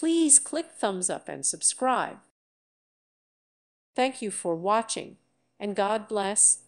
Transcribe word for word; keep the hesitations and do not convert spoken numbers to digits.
Please click thumbs up and subscribe. Thank you for watching, and God bless.